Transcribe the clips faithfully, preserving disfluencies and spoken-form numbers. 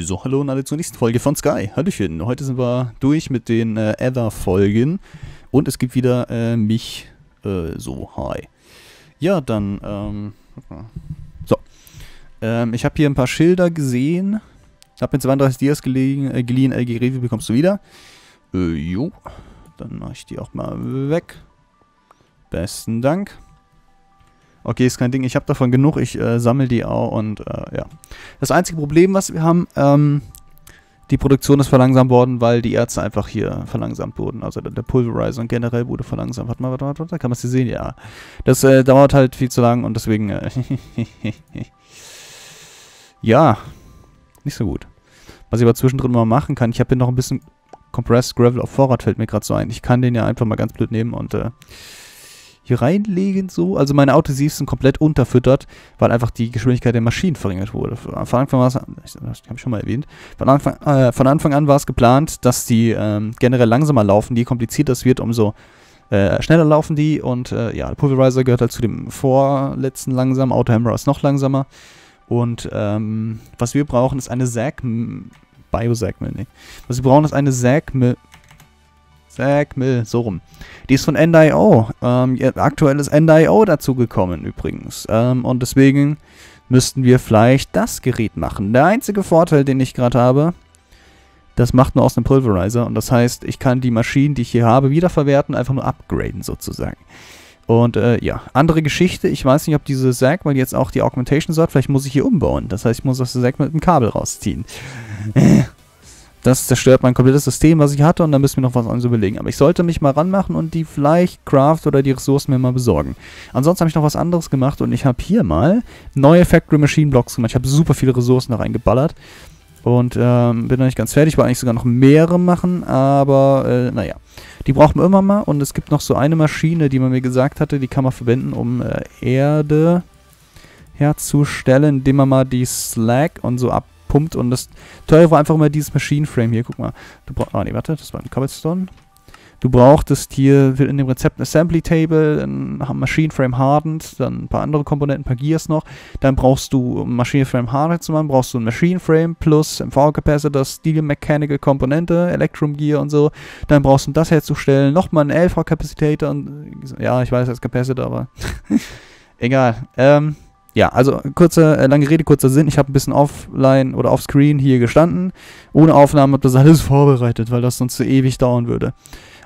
So, hallo und alle zur nächsten Folge von Sky. Hallöchen, heute sind wir durch mit den äh, Ether-Folgen und es gibt wieder äh, mich äh, so, hi. Ja, dann, ähm, so. Ähm, ich habe hier ein paar Schilder gesehen, habe mir zweiunddreißig Dias gelegen, äh, geliehen, L G Rewe bekommst du wieder. Äh, jo, dann mache ich die auch mal weg. Besten Dank. Okay, ist kein Ding. Ich habe davon genug. Ich äh, sammle die auch und äh, ja. Das einzige Problem, was wir haben, ähm, die Produktion ist verlangsamt worden, weil die Erze einfach hier verlangsamt wurden. Also der Pulverizer und generell wurde verlangsamt. Warte mal, warte mal, warte mal. Kann man es hier sehen? Ja. Das äh, dauert halt viel zu lang und deswegen... Äh, ja. Nicht so gut. Was ich aber zwischendrin mal machen kann, ich habe hier noch ein bisschen Compressed Gravel auf Vorrat, fällt mir gerade so ein. Ich kann den ja einfach mal ganz blöd nehmen und... Äh, hier reinlegen so. Also meine Autosieves sind komplett unterfüttert, weil einfach die Geschwindigkeit der Maschinen verringert wurde. Von Anfang an habe ich schon mal erwähnt. Von Anfang, äh, von Anfang an war es geplant, dass die ähm, generell langsamer laufen. Je komplizierter es wird, umso äh, schneller laufen die. Und äh, ja, der Pulverizer gehört halt zu dem vorletzten langsam. Autohammerer ist noch langsamer. Und ähm, was wir brauchen, ist eine Sack... Bio-Sack-Mill, ne. Was wir brauchen, ist eine Sack-Mill... Sackmill, so rum. Die ist von N I O Ähm, aktuell ist N I O dazugekommen übrigens. Ähm, und deswegen müssten wir vielleicht das Gerät machen. Der einzige Vorteil, den ich gerade habe, das macht nur aus einem Pulverizer. Und das heißt, ich kann die Maschinen, die ich hier habe, wiederverwerten, einfach nur upgraden sozusagen. Und äh, ja, andere Geschichte. Ich weiß nicht, ob diese Sackmill jetzt auch die Augmentation hat. Vielleicht muss ich hier umbauen. Das heißt, ich muss aus der Sackmill mit einem Kabel rausziehen. Das zerstört mein komplettes System, was ich hatte, und da müssen wir noch was anderes überlegen. Aber ich sollte mich mal ranmachen und die vielleicht Craft oder die Ressourcen mir mal besorgen. Ansonsten habe ich noch was anderes gemacht und ich habe hier mal neue Factory Machine Blocks gemacht. Ich habe super viele Ressourcen da reingeballert und ähm, bin noch nicht ganz fertig. Ich wollte eigentlich sogar noch mehrere machen, aber äh, naja. Die braucht man immer mal und es gibt noch so eine Maschine, die man mir gesagt hatte, die kann man verwenden, um äh, Erde herzustellen, indem man mal die Slack und so ab. Und das Teure war einfach immer dieses Machine Frame hier. Guck mal. Du brauchst. Ah, nee, warte, das war ein Cobblestone. Du brauchtest hier in dem Rezept ein Assembly Table, ein Machine Frame Hardened, dann ein paar andere Komponenten, ein paar Gears noch. Dann brauchst du, um Machine Frame Hardened zu machen, brauchst du ein Machine Frame plus M V Capacitor, Steel Mechanical Komponente, Electrum Gear und so. Dann brauchst du, um das herzustellen, nochmal ein L V Capacitator und. Ja, ich weiß, das ist Capacitor, aber. Egal. Ähm. Ja, also kurze, äh, lange Rede, kurzer Sinn. Ich habe ein bisschen offline oder offscreen hier gestanden. Ohne Aufnahmen habe das alles vorbereitet, weil das sonst so ewig dauern würde.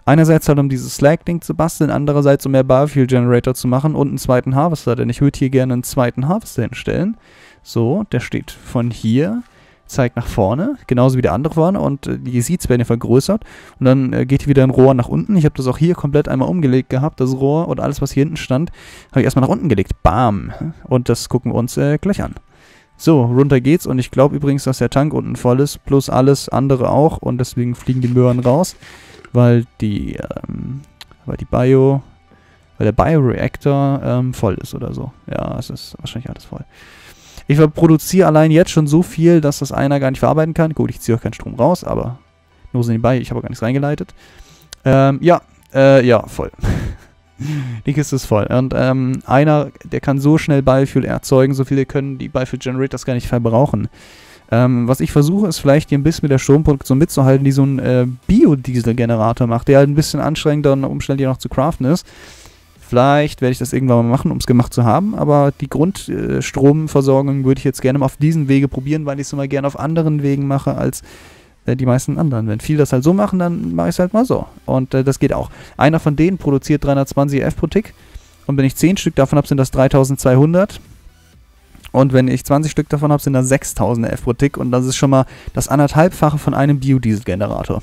Einerseits halt, um dieses Slack-Ding zu basteln, andererseits, um mehr Biofield Generator zu machen und einen zweiten Harvester. Denn ich würde hier gerne einen zweiten Harvester hinstellen. So, der steht von hier, zeigt nach vorne, genauso wie der andere vorne. Und äh, die Seeds werden hier vergrößert. Und dann äh, geht hier wieder ein Rohr nach unten. Ich habe das auch hier komplett einmal umgelegt gehabt, das Rohr und alles, was hier hinten stand, habe ich erstmal nach unten gelegt. Bam! Und das gucken wir uns äh, gleich an. So, runter geht's. Und ich glaube übrigens, dass der Tank unten voll ist, plus alles andere auch. Und deswegen fliegen die Möhren raus, weil die, ähm, weil die Bio, weil der Bioreactor ähm, voll ist oder so. Ja, es ist wahrscheinlich alles voll. Ich produziere allein jetzt schon so viel, dass das einer gar nicht verarbeiten kann. Gut, ich ziehe auch keinen Strom raus, aber nur so nebenbei, ich habe auch gar nichts reingeleitet. Ähm, ja, äh, ja, voll. Die Kiste ist voll. Und ähm, einer, der kann so schnell Biofuel erzeugen, so viele können die Biofuel Generators gar nicht verbrauchen. Ähm, was ich versuche, ist vielleicht hier ein bisschen mit der Stromproduktion mitzuhalten, die so ein äh, Biodiesel Generator macht, der halt ein bisschen anstrengender und umständlicher noch zu craften ist. Vielleicht werde ich das irgendwann mal machen, um es gemacht zu haben, aber die Grundstromversorgung äh, würde ich jetzt gerne mal auf diesen Wege probieren, weil ich es immer gerne auf anderen Wegen mache als äh, die meisten anderen. Wenn viele das halt so machen, dann mache ich es halt mal so. Und äh, das geht auch. Einer von denen produziert dreihundertzwanzig E F pro Tick und wenn ich zehn Stück davon habe, sind das dreitausendzweihundert. Und wenn ich zwanzig Stück davon habe, sind da sechstausend E F pro Tick. Und das ist schon mal das anderthalbfache von einem Biodiesel-Generator.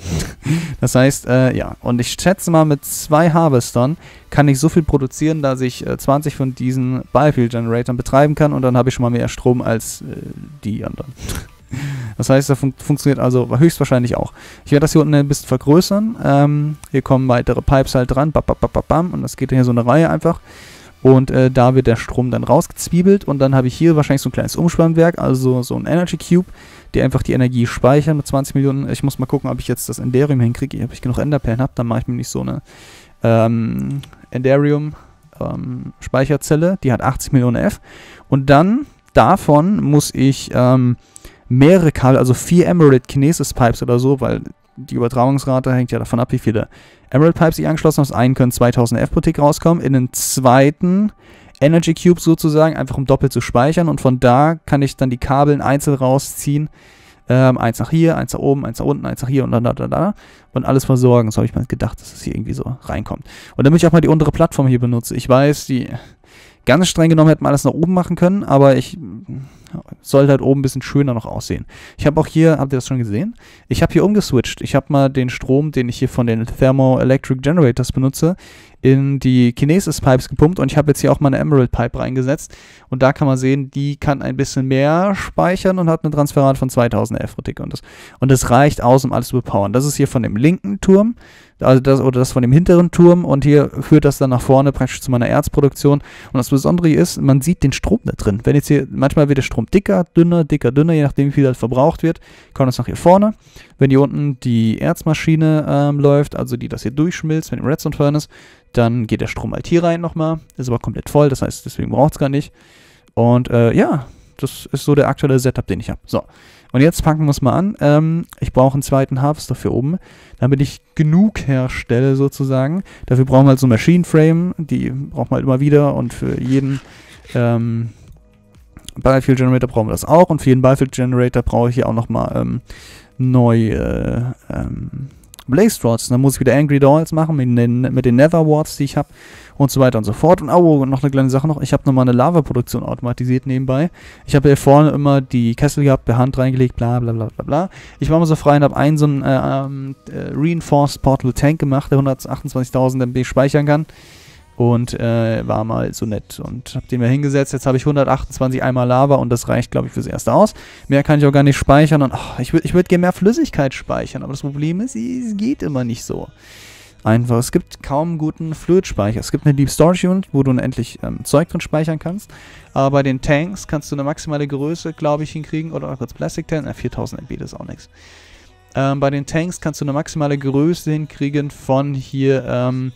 Das heißt, äh, ja. Und ich schätze mal, mit zwei Harvestern kann ich so viel produzieren, dass ich äh, zwanzig von diesen Biofield-Generatoren betreiben kann. Und dann habe ich schon mal mehr Strom als äh, die anderen. Das heißt, das fun funktioniert also höchstwahrscheinlich auch. Ich werde das hier unten ein bisschen vergrößern. Ähm, hier kommen weitere Pipes halt dran. Bam, bam, bam, bam. Und das geht hier so eine Reihe einfach. Und äh, da wird der Strom dann rausgezwiebelt und dann habe ich hier wahrscheinlich so ein kleines Umspannwerk, also so ein Energy Cube, die einfach die Energie speichern mit zwanzig Millionen. Ich muss mal gucken, ob ich jetzt das Endarium hinkriege, ob ich genug Enderpellen habe, dann mache ich mir nicht so eine ähm, Endarium ähm, Speicherzelle, die hat achtzig Millionen E F. Und dann davon muss ich ähm, mehrere Kabel, also vier Emerald Kinesis Pipes oder so, weil die Übertragungsrate hängt ja davon ab, wie viele Emerald Pipes ich angeschlossen habe. Aus einen können zweitausend F pro Tick rauskommen, in den zweiten Energy Cube sozusagen, einfach um doppelt zu speichern, und von da kann ich dann die Kabeln einzeln rausziehen. Ähm, eins nach hier, eins nach oben, eins nach unten, eins nach hier und dann da, da, da. Und alles versorgen. So habe ich mal gedacht, dass es hier irgendwie so reinkommt. Und damit ich auch mal die untere Plattform hier benutze. Ich weiß, die ganz streng genommen hätten wir alles nach oben machen können, aber ich sollte halt oben ein bisschen schöner noch aussehen. Ich habe auch hier, habt ihr das schon gesehen? Ich habe hier umgeswitcht. Ich habe mal den Strom, den ich hier von den Thermoelectric Generators benutze, in die Kinesis Pipes gepumpt, und ich habe jetzt hier auch mal eine Emerald Pipe reingesetzt, und da kann man sehen, die kann ein bisschen mehr speichern und hat eine Transferrate von zweitausend F pro Tick, und das, und das reicht aus, um alles zu bepowern. Das ist hier von dem linken Turm, also das, oder das von dem hinteren Turm, und hier führt das dann nach vorne praktisch zu meiner Erzproduktion. Und das Besondere hier ist, man sieht den Strom da drin. Wenn jetzt hier, manchmal wird der Strom dicker, dünner, dicker, dünner, je nachdem wie viel das verbraucht wird, kommt das nach hier vorne. Wenn hier unten die Erzmaschine ähm, läuft, also die das hier durchschmilzt mit dem Redstone Furnace, dann geht der Strom halt hier rein nochmal. Ist aber komplett voll, das heißt, deswegen braucht es gar nicht. Und äh, ja, das ist so der aktuelle Setup, den ich habe. So, und jetzt packen wir es mal an. Ähm, ich brauche einen zweiten Harvester für oben, damit ich genug herstelle sozusagen. Dafür brauchen wir halt so Machine Frame, die brauchen wir halt immer wieder, und für jeden ähm, Biofield Generator brauchen wir das auch. Und für jeden Biofield Generator brauche ich hier auch nochmal ähm, neue äh, ähm, Blaze Rods. Dann muss ich wieder Angry Dolls machen mit den, mit den Nether Wards, die ich habe, und so weiter und so fort. Und oh, noch eine kleine Sache noch. Ich habe nochmal eine Lava-Produktion automatisiert nebenbei. Ich habe hier vorne immer die Kessel gehabt, per Hand reingelegt, bla bla bla bla bla. Ich war mal so frei und habe einen so einen äh, äh, Reinforced Portal Tank gemacht, der hundertachtundzwanzigtausend M B speichern kann. Und äh, war mal so nett und habe den mal hingesetzt. Jetzt habe ich hundertachtundzwanzig Eimer Lava, und das reicht, glaube ich, fürs Erste aus. Mehr kann ich auch gar nicht speichern, und oh, ich würde ich würd gerne mehr Flüssigkeit speichern, aber das Problem ist, es geht immer nicht so einfach. Es gibt kaum guten Fluid-Speicher. Es gibt eine Deep Storage Unit, wo du unendlich ähm, Zeug drin speichern kannst. Aber bei den Tanks kannst du eine maximale Größe, glaube ich, hinkriegen. Oder auch als Plastic Tank. Äh, viertausend M B, das ist auch nichts. Ähm, bei den Tanks kannst du eine maximale Größe hinkriegen von hier, ähm,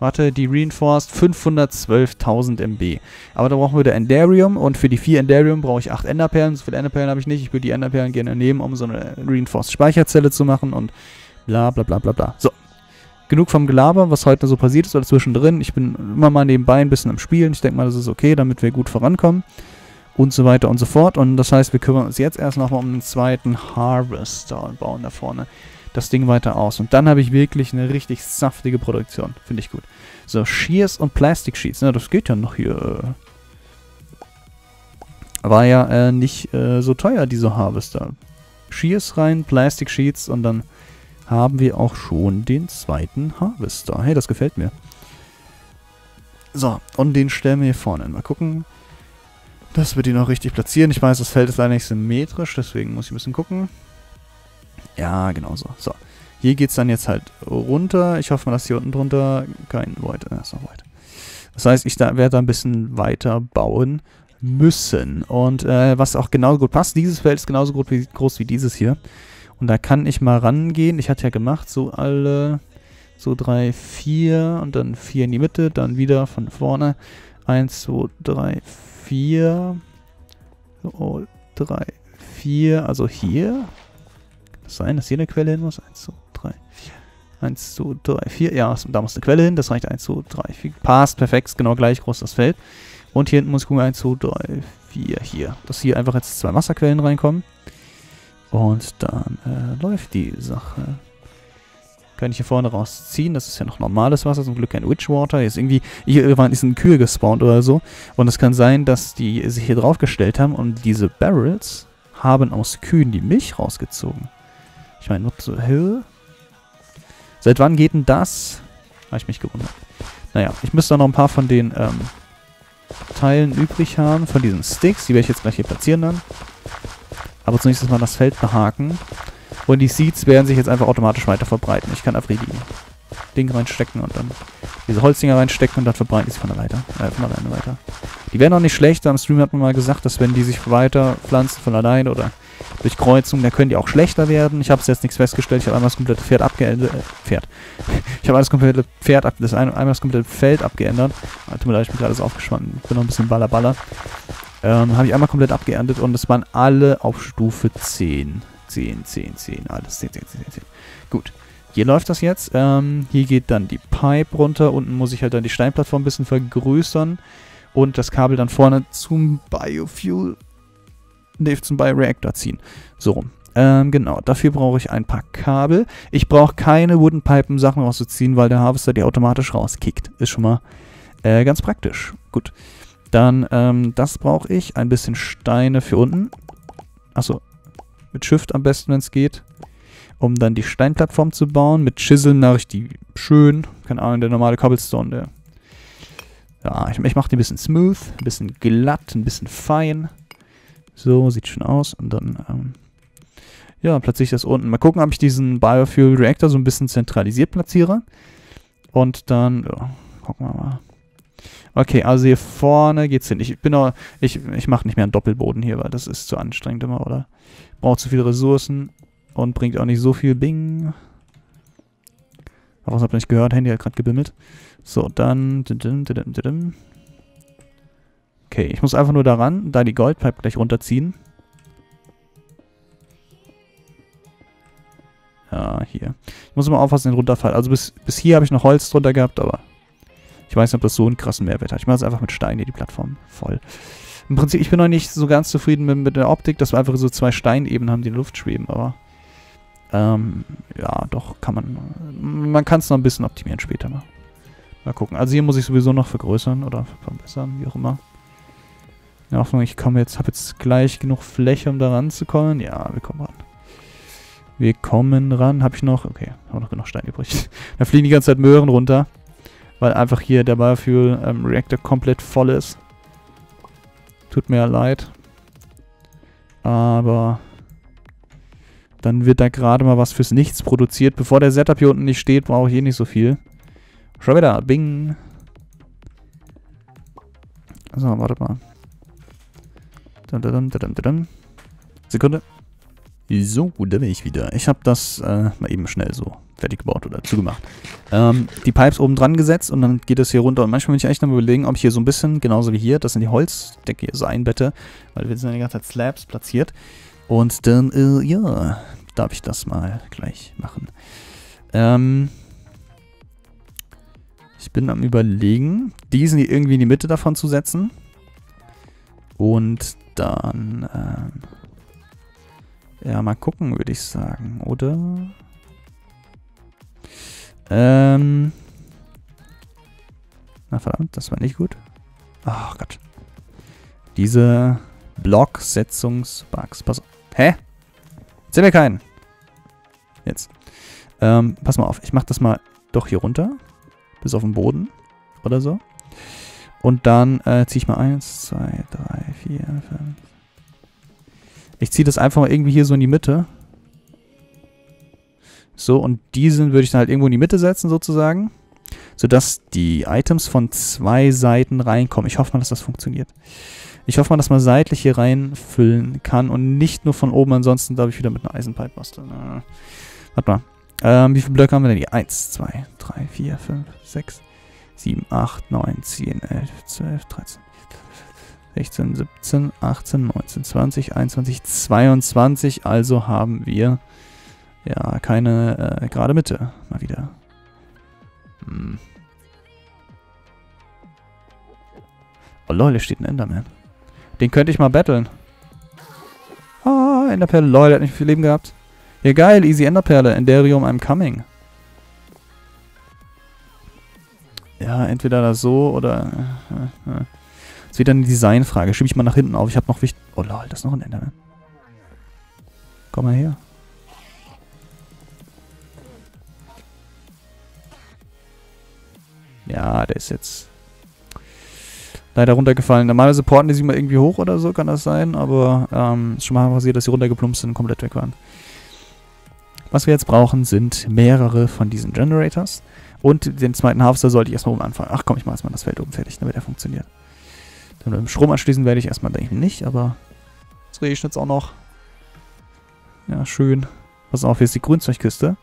warte, die Reinforced fünfhundertzwölftausend M B. Aber da brauchen wir wieder Endarium, und für die vier Endarium brauche ich acht Enderperlen. So viele Enderperlen habe ich nicht. Ich würde die Enderperlen gerne nehmen, um so eine Reinforced Speicherzelle zu machen, und bla bla bla bla bla. So. Genug vom Gelaber, was heute so passiert ist oder zwischendrin. Ich bin immer mal nebenbei ein bisschen am Spielen. Ich denke mal, das ist okay, damit wir gut vorankommen. Und so weiter und so fort. Und das heißt, wir kümmern uns jetzt erst nochmal um den zweiten Harvester und bauen da vorne das Ding weiter aus. Und dann habe ich wirklich eine richtig saftige Produktion. Finde ich gut. So, Shears und Plastic Sheets. Na, das geht ja noch hier. War ja äh, nicht äh, so teuer, diese Harvester. Shears rein, Plastic Sheets, und dann haben wir auch schon den zweiten Harvester. Hey, das gefällt mir. So, und den stellen wir hier vorne. Mal gucken, dass wir den auch richtig platzieren. Ich weiß, das Feld ist leider nicht symmetrisch, deswegen muss ich ein bisschen gucken. Ja, genau so. So, hier geht es dann jetzt halt runter. Ich hoffe mal, dass hier unten drunter kein Void ist. Noch Void. Das heißt, ich da, werde da ein bisschen weiter bauen müssen. Und äh, was auch genau gut passt, dieses Feld ist genauso groß wie, groß wie dieses hier. Und da kann ich mal rangehen. Ich hatte ja gemacht, so alle, so drei, vier und dann vier in die Mitte, dann wieder von vorne. Eins, zwei, drei, vier. So, drei, vier. Also hier. Kann das sein, dass hier eine Quelle hin muss? Eins, zwei, drei, vier. Eins, zwei, drei, vier. Ja, da muss eine Quelle hin. Das reicht. Eins, zwei, drei, vier. Passt, perfekt. Ist genau gleich groß das Feld. Und hier hinten muss ich gucken. Eins, zwei, drei, vier. Hier. Dass hier einfach jetzt zwei Wasserquellen reinkommen. Und dann äh, läuft die Sache. Kann ich hier vorne rausziehen. Das ist ja noch normales Wasser. Zum Glück kein Witchwater. Hier ist irgendwie, hier waren ein Kühe gespawnt oder so. Und es kann sein, dass die sich hier draufgestellt haben. Und diese Barrels haben aus Kühen die Milch rausgezogen. Ich meine, nur zur Höhe. Seit wann geht denn das? Habe ich mich gewundert. Naja, ich müsste da noch ein paar von den ähm, Teilen übrig haben. Von diesen Sticks. Die werde ich jetzt gleich hier platzieren dann. Aber zunächst mal das Feld behaken. Und die Seeds werden sich jetzt einfach automatisch weiter verbreiten. Ich kann einfach die Dinge reinstecken und dann diese Holzdinger reinstecken und dann verbreiten die sich von alleine weiter. Äh, von alleine weiter. Die werden auch nicht schlechter. Am Stream hat man mal gesagt, dass wenn die sich weiter pflanzen von alleine oder durch Kreuzung, dann können die auch schlechter werden. Ich habe es jetzt nichts festgestellt. Ich habe einmal das komplette Pferd abgeändert. Äh, Pferd. Ich habe das komplette Pferd ab, das ein, einmal das komplette Feld abgeändert. Tut mir leid, ich bin gerade alles aufgeschwommen. Ich bin noch ein bisschen ballerballer. Ähm, habe ich einmal komplett abgeerntet und das waren alle auf Stufe zehn. zehn, zehn, zehn, alles zehn, zehn, zehn, zehn. Gut, hier läuft das jetzt. Ähm, hier geht dann die Pipe runter. Unten muss ich halt dann die Steinplattform ein bisschen vergrößern. Und das Kabel dann vorne zum Biofuel, nee, zum Bioreactor ziehen. So rum. Ähm, genau, dafür brauche ich ein paar Kabel. Ich brauche keine Wooden Pipen Sachen rauszuziehen, weil der Harvester die automatisch rauskickt. Ist schon mal äh, ganz praktisch. Gut, dann ähm, das brauche ich. Ein bisschen Steine für unten. Achso, mit Shift am besten, wenn es geht. Um dann die Steinplattform zu bauen. Mit Chiseln mache ich die schön. Keine Ahnung, der normale Cobblestone, der... Ja, ich, ich mache die ein bisschen smooth, ein bisschen glatt, ein bisschen fein. So, sieht schön aus. Und dann, ähm, ja, platziere ich das unten. Mal gucken, ob ich diesen Biofuel Reactor so ein bisschen zentralisiert platziere. Und dann, ja, gucken wir mal. Okay, also hier vorne geht's hin. Ich bin auch, ich, ich mache nicht mehr einen Doppelboden hier, weil das ist zu anstrengend immer, oder? Braucht zu viele Ressourcen und bringt auch nicht so viel. Bing. Aber was habt ihr nicht gehört? Handy hat gerade gebimmelt. So, dann... Okay, ich muss einfach nur daran, da die Goldpipe gleich runterziehen. Ja, hier. Ich muss immer aufpassen, den runterfallen. Also bis, bis hier habe ich noch Holz drunter gehabt, aber... Ich weiß nicht, ob das so einen krassen Mehrwert hat. Ich mache es einfach mit Stein hier, die Plattform voll. Im Prinzip, ich bin noch nicht so ganz zufrieden mit, mit der Optik, dass wir einfach so zwei Steinebenen haben, die in der Luft schweben, aber... Ähm, ja, doch, kann man... Man kann es noch ein bisschen optimieren später mal. Mal gucken. Also hier muss ich sowieso noch vergrößern oder verbessern, wie auch immer. In der Hoffnung, ich komme jetzt, habe jetzt gleich genug Fläche, um da ranzukommen. Ja, wir kommen ran. Wir kommen ran. Habe ich noch? Okay, habe noch genug Stein übrig. Da fliegen die ganze Zeit Möhren runter, weil einfach hier der Biofuel ähm, Reactor komplett voll ist. Tut mir ja leid. Aber dann wird da gerade mal was fürs Nichts produziert. Bevor der Setup hier unten nicht steht, brauche ich eh nicht so viel. Schon wieder, bing. So, wartet mal. Dun, dun, dun, dun, dun. Sekunde. So, da bin ich wieder. Ich habe das äh, mal eben schnell so fertig gebaut oder zugemacht. Ähm, die Pipes oben dran gesetzt und dann geht das hier runter. Und manchmal bin ich echt noch überlegen, ob ich hier so ein bisschen, genauso wie hier, das sind die Holzdecke hier so einbette, weil wir sind ja die ganze Zeit Slabs platziert. Und dann, äh, ja, darf ich das mal gleich machen. Ähm... Ich bin am Überlegen, diesen hier irgendwie in die Mitte davon zu setzen. Und dann, ähm, ja, mal gucken, würde ich sagen, oder? Ähm, na verdammt, das war nicht gut. Ach Gott. Diese Blocksetzungsbugs. Pass auf. Hä? Jetzt sehen wir keinen. Jetzt. Ähm, pass mal auf, ich mache das mal doch hier runter. Bis auf den Boden oder so. Und dann äh, ziehe ich mal eins, zwei, drei, vier, fünf. Ich ziehe das einfach mal irgendwie hier so in die Mitte. So, und diesen würde ich dann halt irgendwo in die Mitte setzen sozusagen. Sodass die Items von zwei Seiten reinkommen. Ich hoffe mal, dass das funktioniert. Ich hoffe mal, dass man seitlich hier reinfüllen kann und nicht nur von oben. Ansonsten darf ich wieder mit einer Eisenpipe basteln. Äh, warte mal. Ähm, wie viele Blöcke haben wir denn hier? eins, zwei, drei, vier, fünf, sechs, sieben, acht, neun, zehn, elf, zwölf, dreizehn, vierzehn, fünfzehn, sechzehn, siebzehn, achtzehn, neunzehn, zwanzig, einundzwanzig. Also haben wir ja keine äh, gerade Mitte. Mal wieder. Hm. Oh lol, hier steht ein Enderman. Den könnte ich mal battlen. Ah, Enderperle. Lol, der hat nicht viel Leben gehabt. Ja geil, easy Enderperle, Endarium, I'm coming. Ja, entweder das so oder... Äh, äh. Das ist wieder eine Designfrage. Schiebe ich mal nach hinten auf. Ich habe noch wichtig... Oh lol, das ist noch ein Enderman. Komm mal her. Ja, der ist jetzt... leider runtergefallen. Normalerweise porten die sich mal irgendwie hoch oder so, kann das sein. Aber ähm, ist schon mal passiert, dass sie runtergeplumpst sind und komplett weg waren. Was wir jetzt brauchen, sind mehrere von diesen Generators. Und den zweiten Harvester sollte ich erstmal oben anfangen. Ach komm, ich mache erstmal das Feld oben fertig, damit er funktioniert. Dann mit dem Strom anschließen werde ich erstmal, denke ich, nicht, aber es regnet jetzt auch noch. Ja, schön. Pass auf, hier ist die Grünzeugkiste.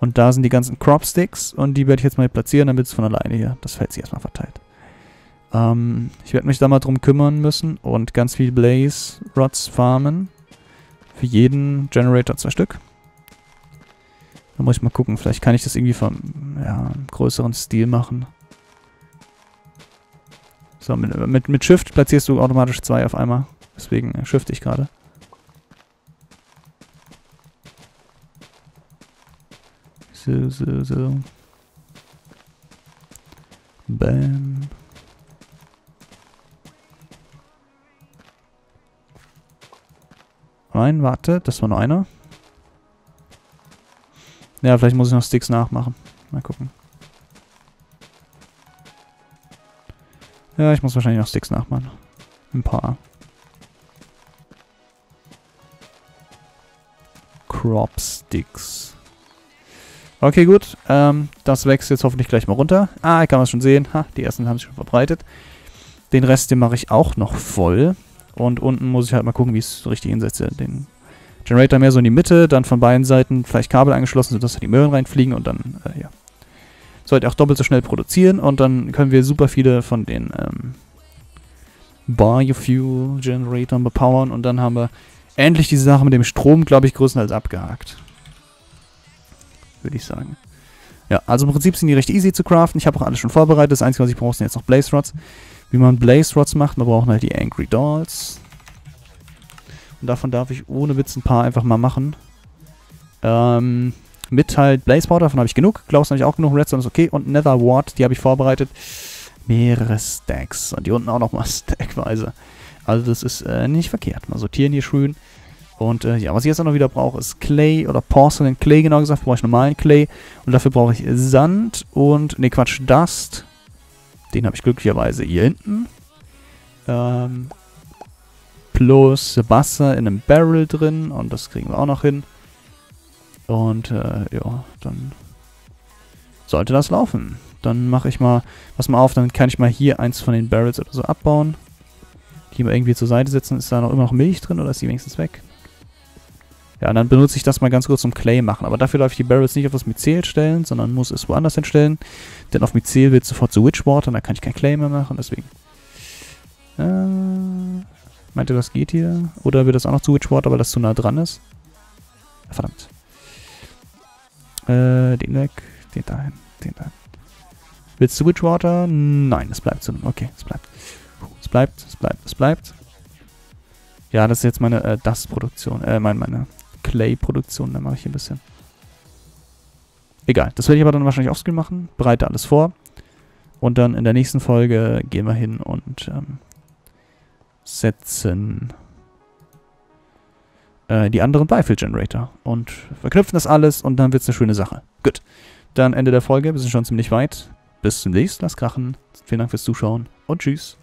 Und da sind die ganzen Crop Sticks und die werde ich jetzt mal hier platzieren, damit es von alleine hier das Feld sich erstmal verteilt. Ähm, ich werde mich da mal drum kümmern müssen und ganz viel Blaze Rods farmen. Für jeden Generator zwei Stück. Da muss ich mal gucken, vielleicht kann ich das irgendwie vom, ja, im größeren Stil machen. So, mit, mit, mit Shift platzierst du automatisch zwei auf einmal. Deswegen shifte ich gerade. So, so, so. Bam. Nein, warte, das war nur einer. Ja, vielleicht muss ich noch Sticks nachmachen. Mal gucken. Ja, ich muss wahrscheinlich noch Sticks nachmachen. Ein paar. Crop Sticks. Okay, gut. Ähm, das wächst jetzt hoffentlich gleich mal runter. Ah, ich kann das schon sehen. Ha, die ersten haben sich schon verbreitet. Den Rest, den mache ich auch noch voll. Und unten muss ich halt mal gucken, wie ich es richtig hinsetze. Den Generator mehr so in die Mitte, dann von beiden Seiten vielleicht Kabel angeschlossen, sodass da die Möhren reinfliegen und dann, äh, ja. Sollte auch doppelt so schnell produzieren und dann können wir super viele von den ähm, Biofuel Generatoren bepowern und dann haben wir endlich diese Sache mit dem Strom, glaube ich, größtenteils abgehakt. Würde ich sagen. Ja, also im Prinzip sind die recht easy zu craften. Ich habe auch alles schon vorbereitet. Das Einzige, was ich brauche, sind jetzt noch Blaze Rods. Wie man Blaze Rods macht, wir brauchen halt die Angry Dolls. Und davon darf ich ohne Witz ein paar einfach mal machen. Ähm, mit halt Blaze Powder, davon habe ich genug. Klausen habe ich auch genug. Redstone ist okay. Und Nether Ward, die habe ich vorbereitet. Mehrere Stacks. Und die unten auch nochmal stackweise. Also das ist äh, nicht verkehrt. Mal sortieren hier schön. Und äh, ja, was ich jetzt auch noch wieder brauche, ist Clay oder Porcelain Clay, genau gesagt. Brauche ich normalen Clay. Und dafür brauche ich Sand und, ne Quatsch, Dust. Den habe ich glücklicherweise hier hinten. Ähm, plus Wasser in einem Barrel drin. Und das kriegen wir auch noch hin. Und äh, ja, dann sollte das laufen. Dann mache ich mal, pass mal auf, dann kann ich mal hier eins von den Barrels oder so abbauen. Die mal irgendwie zur Seite setzen. Ist da noch immer noch Milch drin oder ist die wenigstens weg? Ja, und dann benutze ich das mal ganz kurz zum Clay machen. Aber dafür darf ich die Barrels nicht auf das Mycel stellen, sondern muss es woanders hinstellen. Denn auf Mycel wird sofort zu Witchwater und da kann ich kein Clay mehr machen, deswegen. Äh, meint ihr, das geht hier? Oder wird das auch noch zu Witchwater, weil das zu nah dran ist? Ja, verdammt. Äh, den weg, den dahin, den dahin. Willst du Witchwater? Nein, es bleibt zu. Okay, es bleibt. Es bleibt, es bleibt, es bleibt. Ja, das ist jetzt meine äh, Dust-Produktion, äh, meine, meine Clay-Produktion, da mache ich hier ein bisschen. Egal, das werde ich aber dann wahrscheinlich offscreen machen, bereite alles vor und dann in der nächsten Folge gehen wir hin und ähm, setzen äh, die anderen Biofield Generator und verknüpfen das alles und dann wird es eine schöne Sache. Gut, dann Ende der Folge, wir sind schon ziemlich weit. Bis zum nächsten Mal, lass krachen, vielen Dank fürs Zuschauen und tschüss.